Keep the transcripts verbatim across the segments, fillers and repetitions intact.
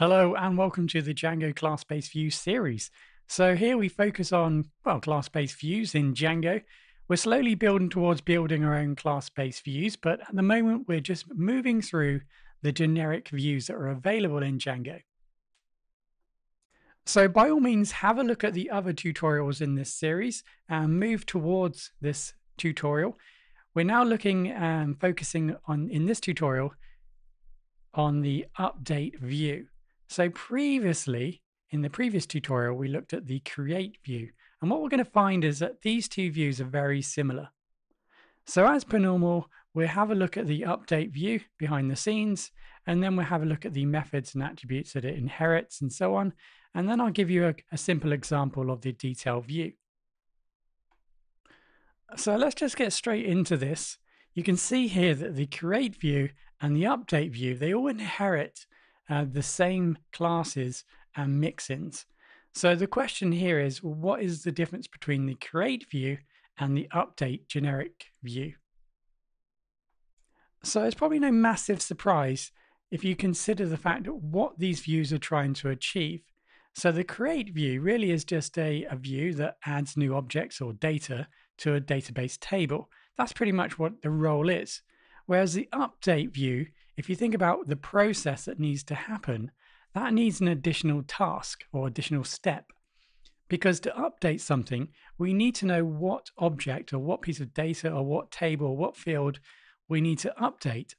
Hello and welcome to the Django class-based views series. So here we focus on, well, class-based views in Django. We're slowly building towards building our own class-based views, but at the moment we're just moving through the generic views that are available in Django. So by all means, have a look at the other tutorials in this series and move towards this tutorial. We're now looking and focusing on, in this tutorial, on the update view. So previously, in the previous tutorial, we looked at the create view. And what we're going to find is that these two views are very similar. So as per normal, we'll have a look at the update view behind the scenes, and then we'll have a look at the methods and attributes that it inherits and so on. And then I'll give you a, a simple example of the detail view. So let's just get straight into this. You can see here that the create view and the update view, they all inherit Uh, the same classes and mixins. So the question here is, what is the difference between the create view and the update generic view? So it's probably no massive surprise if you consider the fact that what these views are trying to achieve. So the create view really is just a, a view that adds new objects or data to a database table. That's pretty much what the role is. Whereas the update view, if you think about the process that needs to happen, that needs an additional task or additional step. Because to update something, we need to know what object or what piece of data or what table or what field we need to update.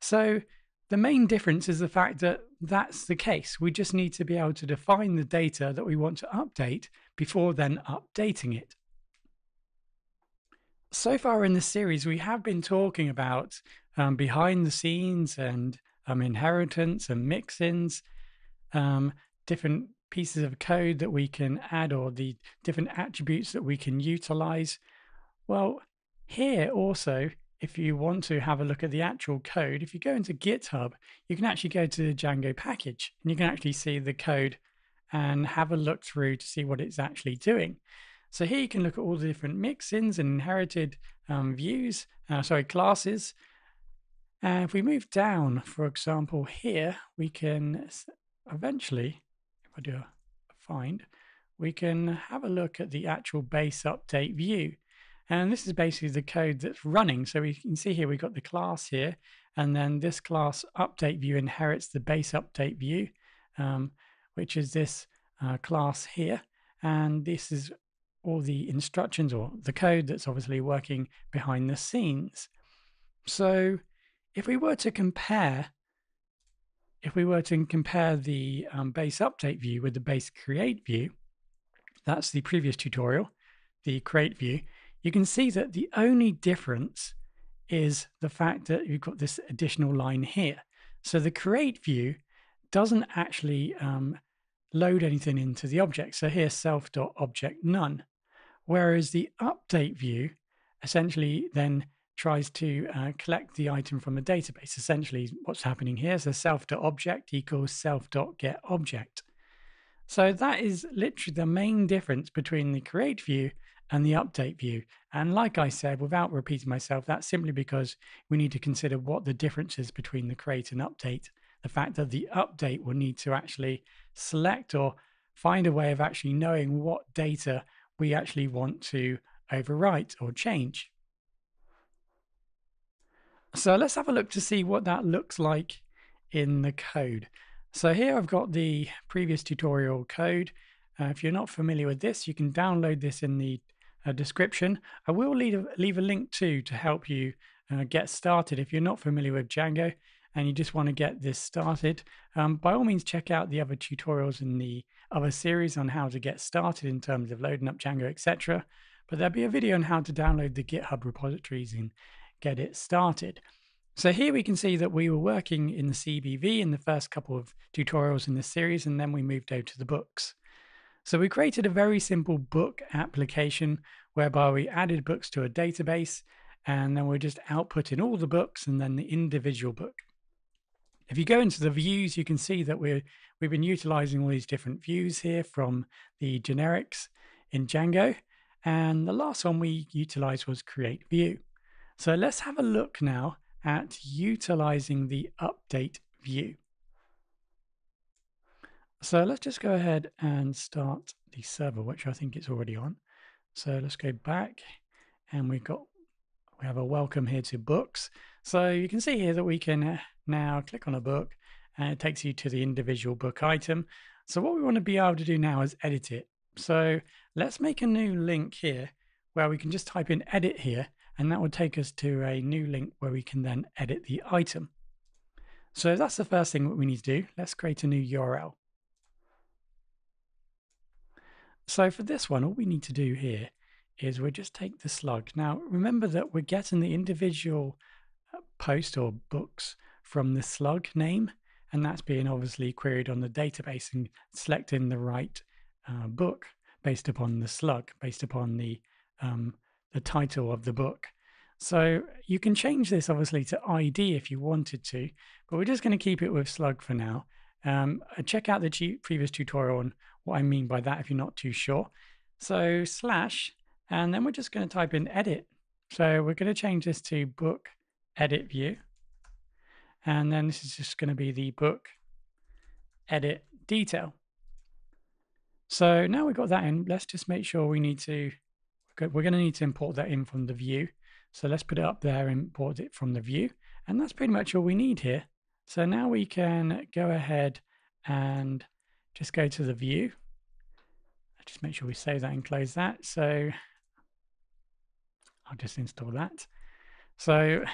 So the main difference is the fact that that's the case. We just need to be able to define the data that we want to update before then updating it. So far in this series, we have been talking about um, behind the scenes and um, inheritance and mixins, um, different pieces of code that we can add or the different attributes that we can utilize. Well, here also, if you want to have a look at the actual code, if you go into GitHub, you can actually go to the Django package and you can actually see the code and have a look through to see what it's actually doing. So here you can look at all the different mixins and inherited um, views, uh, sorry, classes. And uh, if we move down, for example, here, we can eventually, if I do a find, we can have a look at the actual base update view. And this is basically the code that's running. So we can see here, we've got the class here, and then this class update view inherits the base update view, um, which is this uh, class here. And this is all the instructions or the code that's obviously working behind the scenes. So if we were to compare, if we were to compare the um, base update view with the base create view, that's the previous tutorial, the create view, you can see that the only difference is the fact that you've got this additional line here. So the create view doesn't actually um, load anything into the object. So here self.object none. Whereas the update view essentially then tries to uh, collect the item from a database. Essentially what's happening here. So self.object equals self.getObject. So that is literally the main difference between the create view and the update view. And like I said, without repeating myself, that's simply because we need to consider what the difference is between the create and update. The fact that the update will need to actually select or find a way of actually knowing what data we actually want to overwrite or change. So let's have a look to see what that looks like in the code. So here I've got the previous tutorial code. Uh, if you're not familiar with this, you can download this in the uh, description. I will leave a, leave a link too to help you uh, get started if you're not familiar with Django and you just want to get this started. Um, by all means, check out the other tutorials in the other series on how to get started in terms of loading up Django, et cetera. But there'll be a video on how to download the GitHub repositories and get it started. So here we can see that we were working in the C B V in the first couple of tutorials in this series, and then we moved over to the books. So we created a very simple book application whereby we added books to a database, and then we're just outputting all the books and then the individual book. If you go into the views, you can see that we're, we've been utilizing all these different views here from the generics in Django. And the last one we utilized was create view. So let's have a look now at utilizing the update view. So let's just go ahead and start the server, which I think it's already on. So let's go back, and we've got, we have a welcome here to books. So you can see here that we can now click on a book, and it takes you to the individual book item. So what we want to be able to do now is edit it. So let's make a new link here where we can just type in edit here, and that will take us to a new link where we can then edit the item. So that's the first thing that we need to do. Let's create a new U R L. So for this one, all we need to do here is we'll just take the slug. Now, remember that we're getting the individual post or books from the slug name, and that's being obviously queried on the database and selecting the right uh, book based upon the slug, based upon the, um, the title of the book. So you can change this obviously to I D if you wanted to, but we're just going to keep it with slug for now. Um, check out the previous tutorial on what I mean by that if you're not too sure. So slash, and then we're just going to type in edit. So we're going to change this to book edit view. And then this is just going to be the book edit detail. So now we've got that in, let's just make sure we need to, we're going to need to import that in from the view. So let's put it up there, import it from the view. And that's pretty much all we need here. So now we can go ahead and just go to the view. Just make sure we save that and close that. So I'll just install that. So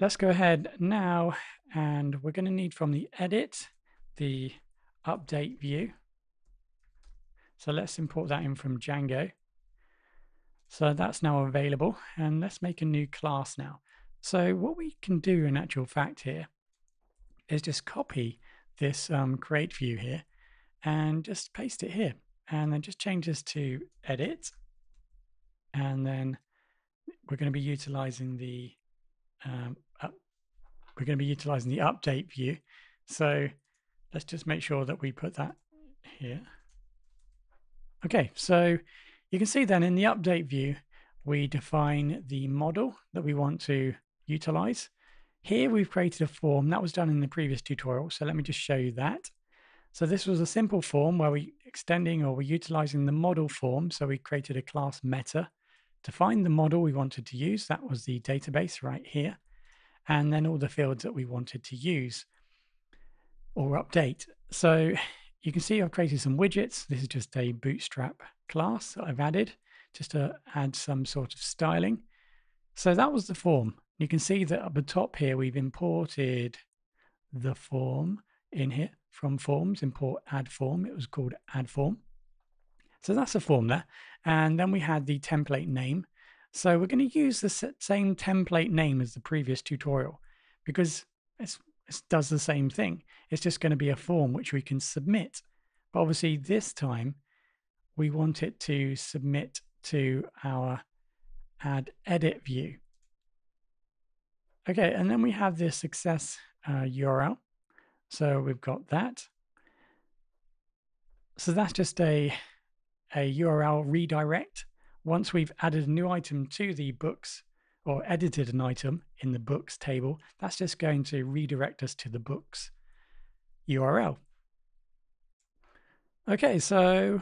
let's go ahead now, and we're going to need from the edit, the update view. So let's import that in from Django. So that's now available, and let's make a new class now. So what we can do in actual fact here is just copy this um, create view here and just paste it here. And then just change this to edit. And then we're going to be utilizing the um, up, we're going to be utilizing the update view. So let's just make sure that we put that here. Okay, so you can see then in the update view, we define the model that we want to utilize. Here we've created a form that was done in the previous tutorial. So let me just show you that. So this was a simple form where we extending or we're utilizing the model form. So we created a class meta to find the model we wanted to use. That was the database right here. And then all the fields that we wanted to use or update. So you can see I've created some widgets. This is just a bootstrap class that I've added just to add some sort of styling. So that was the form. You can see that at the top here, we've imported the form in here. From forms, import add form. It was called add form. So that's a form there. And then we had the template name. So we're going to use the same template name as the previous tutorial because it's, it does the same thing. It's just going to be a form which we can submit. But obviously this time we want it to submit to our add edit view. Okay, and then we have this success uh, U R L. So we've got that. So that's just a, a U R L redirect. Once we've added a new item to the books or edited an item in the books table, that's just going to redirect us to the books U R L. Okay, so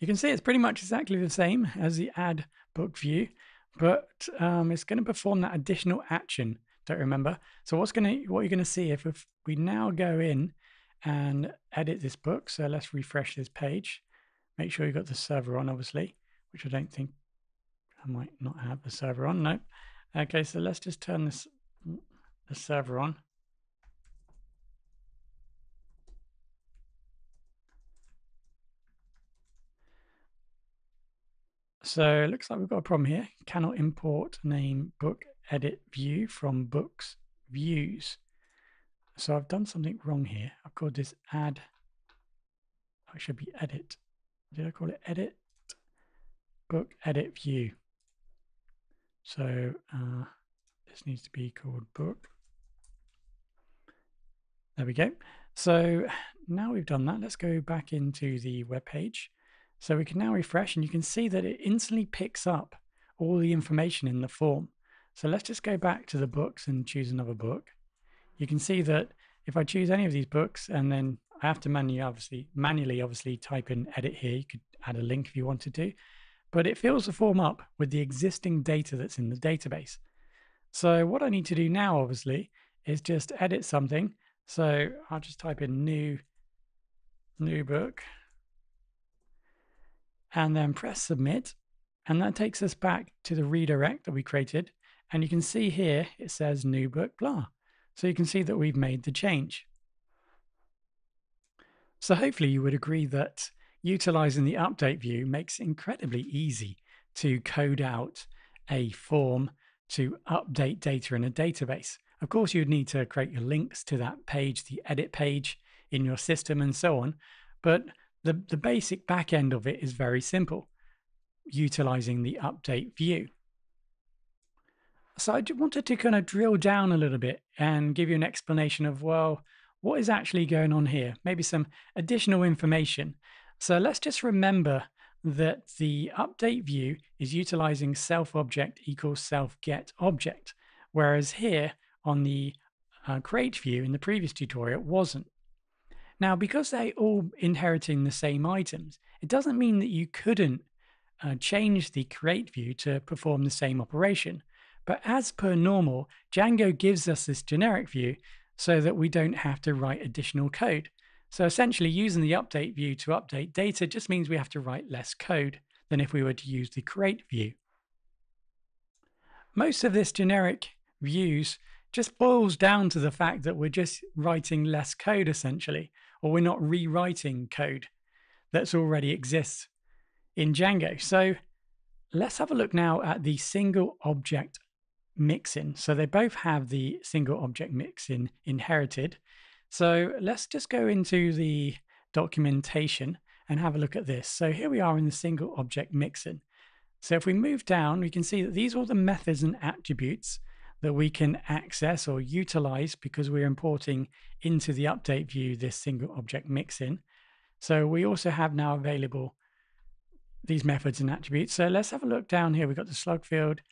you can see it's pretty much exactly the same as the add book view, but um, it's going to perform that additional action. Don't remember. So what's going to, what you're going to see if, if we now go in and edit this book. So let's refresh this page. Make sure you've got the server on, obviously, which I don't think I might not have the server on. No. Okay. So let's just turn this the server on. So it looks like we've got a problem here. Cannot import name book edit view from books views. So I've done something wrong here. I've called this add. Oh, it should be edit. Did I call it edit? Book edit view. So uh, this needs to be called book. There we go. So now we've done that. Let's go back into the web page. So we can now refresh, and you can see that it instantly picks up all the information in the form. So let's just go back to the books and choose another book. You can see that if I choose any of these books and then I have to manually obviously, manually obviously type in edit here. You could add a link if you wanted to, but it fills the form up with the existing data that's in the database. So what I need to do now obviously is just edit something. So I'll just type in new, new book and then press submit. And that takes us back to the redirect that we created. And you can see here, it says new book, blah. So you can see that we've made the change. So hopefully you would agree that utilizing the update view makes it incredibly easy to code out a form to update data in a database. Of course, you'd need to create your links to that page, the edit page in your system and so on. But the, the basic back end of it is very simple, utilizing the update view. So I wanted to kind of drill down a little bit and give you an explanation of, well, what is actually going on here? Maybe some additional information. So let's just remember that the update view is utilizing self object equals self get object, whereas here on the uh, create view in the previous tutorial, it wasn't. Now, because they're all inheriting the same items, it doesn't mean that you couldn't uh, change the create view to perform the same operation. But as per normal, Django gives us this generic view so that we don't have to write additional code. So essentially using the update view to update data just means we have to write less code than if we were to use the create view. Most of this generic views just boils down to the fact that we're just writing less code essentially, or we're not rewriting code that's already exists in Django. So let's have a look now at the single object mixin. So they both have the single object mixin inherited. So let's just go into the documentation and have a look at this. So here we are in the single object mixin. So if we move down, we can see that these are all the methods and attributes that we can access or utilize because we're importing into the update view this single object mixin. So we also have now available these methods and attributes. So let's have a look down here. We've got the slug field.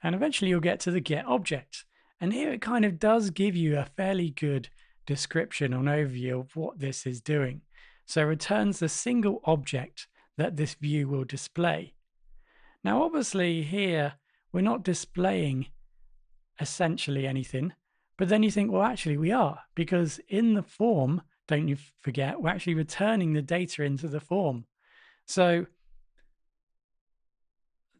And eventually you'll get to the get object. And here it kind of does give you a fairly good description or an overview of what this is doing. So it returns the single object that this view will display. Now, obviously here, we're not displaying essentially anything, but then you think, well, actually we are, because in the form, don't you forget, we're actually returning the data into the form. So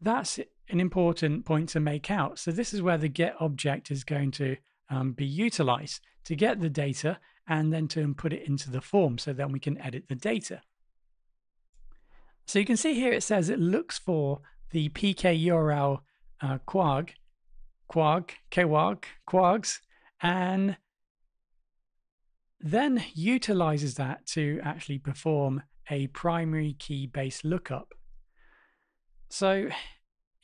that's it. An important point to make out. So this is where the get object is going to um, be utilized to get the data and then to put it into the form so then we can edit the data. So you can see here it says it looks for the pk U R L uh, quarg, quarg, quarg, quargs, and then utilizes that to actually perform a primary key based lookup. So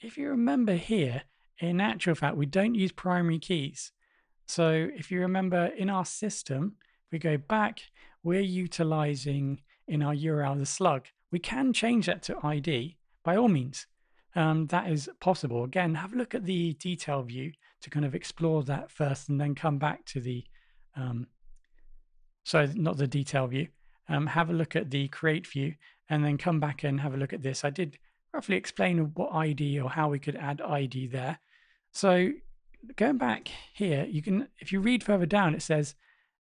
if you remember here, in actual fact, we don't use primary keys. So if you remember in our system, if we go back, we're utilizing in our U R L the slug. We can change that to I D by all means. Um, that is possible. Again, have a look at the detail view to kind of explore that first and then come back to the, um, so not the detail view, um, have a look at the create view and then come back and have a look at this. I did roughly explain what I D or how we could add I D there. So going back here, you can, if you read further down, it says,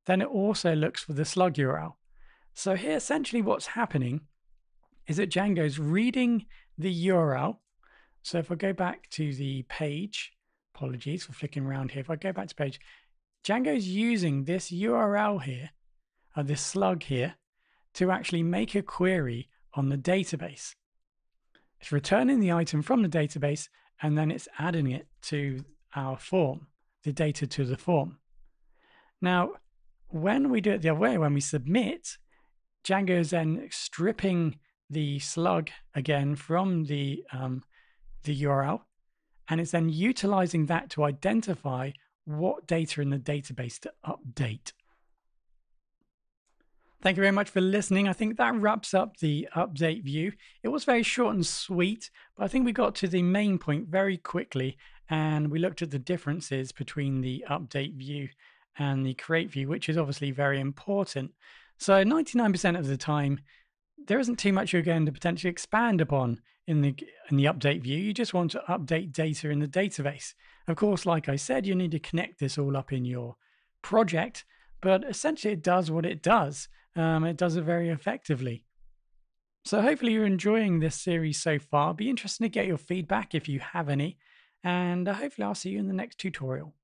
then it also looks for the slug U R L. So here, essentially what's happening is that Django's reading the U R L. So if I go back to the page, apologies for flicking around here. If I go back to page, Django's using this U R L here, or this slug here, to actually make a query on the database. It's returning the item from the database and then it's adding it to our form, the data to the form. Now, when we do it the other way, when we submit, Django is then stripping the slug again from the, um, the U R L, and it's then utilizing that to identify what data in the database to update. Thank you very much for listening. I think that wraps up the update view. It was very short and sweet, but I think we got to the main point very quickly, and we looked at the differences between the update view and the create view, which is obviously very important. So ninety-nine percent of the time, there isn't too much you're going to potentially expand upon in the in the update view. You just want to update data in the database. Of course, like I said, you need to connect this all up in your project, but essentially it does what it does. Um, it does it very effectively. So hopefully you're enjoying this series so far. Be interested to get your feedback if you have any, and hopefully I'll see you in the next tutorial.